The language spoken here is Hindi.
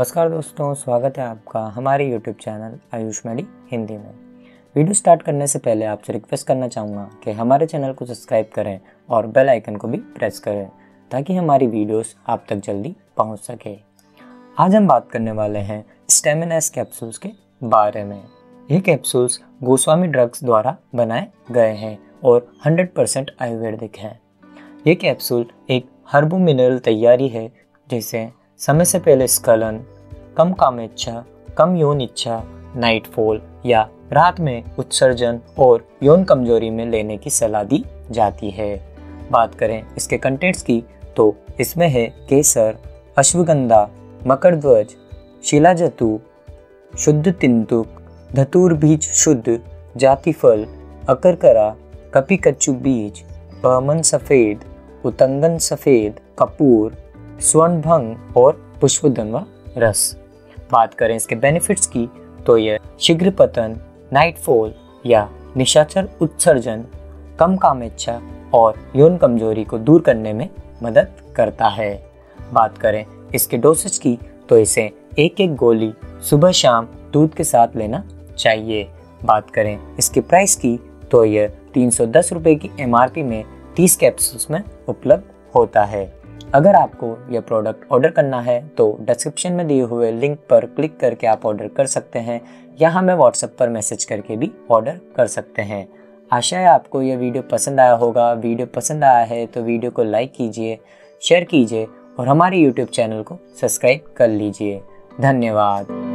नमस्कार दोस्तों, स्वागत है आपका हमारे YouTube channel Ayush Maddy Hindi में। वीडियो स्टार्ट करने से पहले आपसे रिक्वेस्ट करना चाहूँगा कि हमारे चैनल को सब्सक्राइब करें और बेल आइकन को भी प्रेस करें ताकि हमारी वीडियोस आप तक जल्दी पहुँच सके। आज हम बात करने वाले हैं स्टेमिनास कैप्सूल्स के बारे में। ये कैप्सूल्स गोस्वामी ड्रग्स द्वारा बनाए गए हैं और 100% आयुर्वेदिक हैं। ये कैप्सूल एक हर्बल मिनरल तैयारी है जिसे समय से पहले स्खलन, कम कामेच्छा, कम यौन इच्छा, नाइटफॉल या रात में उत्सर्जन और यौन कमजोरी में लेने की सलाह दी जाती है। बात करें इसके कंटेंट्स की तो इसमें है केसर, अश्वगंधा, मकरध्वज, शिलाजतु, शुद्ध तिंतुक, धतूर बीज शुद्ध, जातिफल, अकरकरा, कपिकच्चू बीज, बहमन सफ़ेद, उतंगन सफ़ेद, कपूर, स्वर्णभंग और पुष्पदन्वा रस। बात करें इसके बेनिफिट्स की तो यह शीघ्र पतन, नाइटफॉल या निशाचर उत्सर्जन, कम कामेच्छा और यौन कमजोरी को दूर करने में मदद करता है। बात करें इसके डोसेज की तो इसे एक एक गोली सुबह शाम दूध के साथ लेना चाहिए। बात करें इसके प्राइस की तो यह 310 रुपये की MRP में 30 कैप्सूल्स में उपलब्ध होता है। अगर आपको यह प्रोडक्ट ऑर्डर करना है तो डिस्क्रिप्शन में दिए हुए लिंक पर क्लिक करके आप ऑर्डर कर सकते हैं या हमें व्हाट्सएप पर मैसेज करके भी ऑर्डर कर सकते हैं। आशा है आपको यह वीडियो पसंद आया होगा। वीडियो पसंद आया है तो वीडियो को लाइक कीजिए, शेयर कीजिए और हमारे YouTube चैनल को सब्सक्राइब कर लीजिए। धन्यवाद।